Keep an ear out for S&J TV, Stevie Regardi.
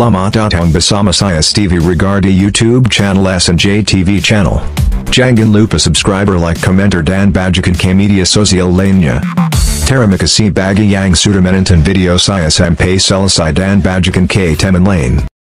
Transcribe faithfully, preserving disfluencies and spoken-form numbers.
Salamat datang bersama saya Stevie Regardi YouTube channel S and J T V channel. Jangan lupa subscriber, like, commenter dan bagikan ke media sosial lainnya. Terima kasih bagi yang sudah menonton video saya sampai selesai dan bagikan ke teman lain.